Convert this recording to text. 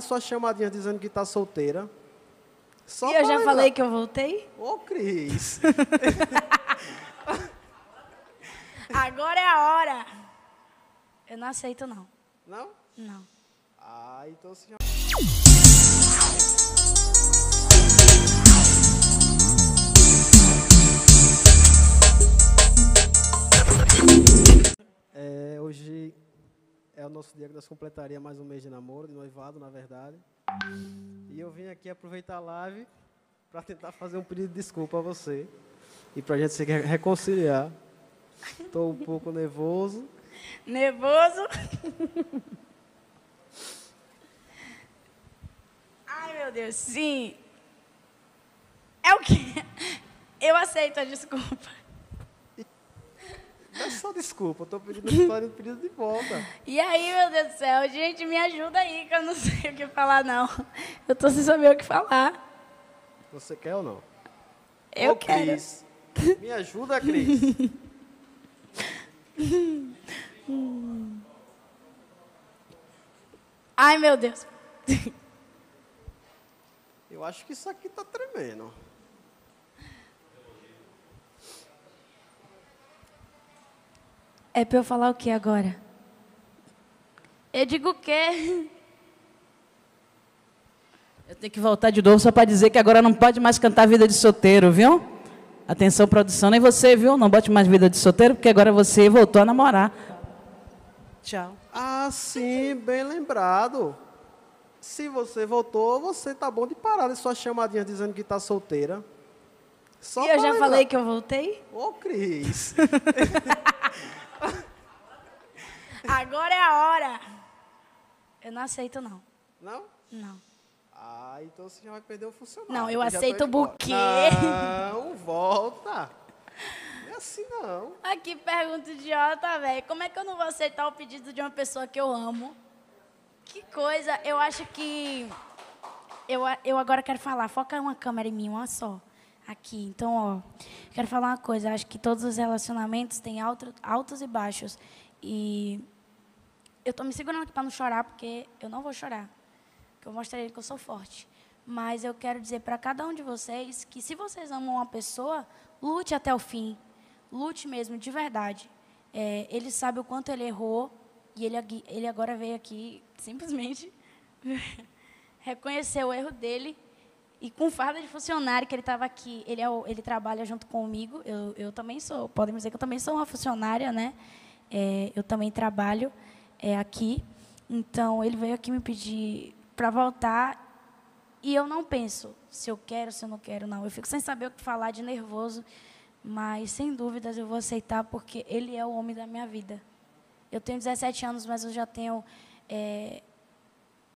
Suas chamadinhas dizendo que está solteira. Só e eu já lembrar. Falei que eu voltei? Ô, Cris! Agora é a hora. Eu não aceito, não. Não? Não. Ah, então se chama... Hoje é o nosso dia que nós completaria mais um mês de namoro, de noivado, na verdade. E eu vim aqui aproveitar a live para tentar fazer um pedido de desculpa a você e para a gente se reconciliar. Estou um pouco nervoso. Nervoso? Ai, meu Deus, sim. É o quê? Eu aceito a desculpa. Não é só desculpa, eu estou pedindo história, pedido de volta. E aí, meu Deus do céu, gente, me ajuda aí, que eu não sei o que falar, não. Eu estou sem saber o que falar. Você quer ou não? Eu quero. Cris, me ajuda, Cris. Ai, meu Deus. Eu acho que isso aqui está tremendo. É para eu falar o que agora? Eu digo o quê? Eu tenho que voltar de novo só para dizer que agora não pode mais cantar Vida de Solteiro, viu? Atenção, produção, nem você, viu? Não bote mais Vida de Solteiro, porque agora você voltou a namorar. Tchau. Ah, sim, bem lembrado. Se você voltou, você tá bom de parar de suas chamadinhas dizendo que tá solteira. Só e eu já falei que eu voltei? Ô, Cris! Agora é a hora. Eu não aceito, não. Não? Não. Ah, então você já vai perder o funcionário. Não, eu aceito o buquê. Não, volta. Não é assim, não. Aqui, pergunta idiota, velho. Como é que eu não vou aceitar o pedido de uma pessoa que eu amo? Que coisa. Eu acho que... Eu agora quero falar. Foca uma câmera em mim, uma só. Aqui, então, ó, quero falar uma coisa. Acho que todos os relacionamentos têm altos e baixos. E eu estou me segurando aqui para não chorar, porque eu não vou chorar. Porque eu mostrei que eu sou forte. Mas eu quero dizer para cada um de vocês que, se vocês amam uma pessoa, lute até o fim. Lute mesmo, de verdade. Ele sabe o quanto ele errou, e ele agora veio aqui, simplesmente, reconhecer o erro dele. E com farda de funcionário, que ele estava aqui, ele trabalha junto comigo, eu também sou, podem dizer que eu também sou uma funcionária, né? Eu também trabalho aqui. Então, ele veio aqui me pedir para voltar, e eu não penso se eu quero, se eu não quero, não. Eu fico sem saber o que falar, de nervoso, mas, sem dúvidas, eu vou aceitar, porque ele é o homem da minha vida. Eu tenho 17 anos, mas eu já tenho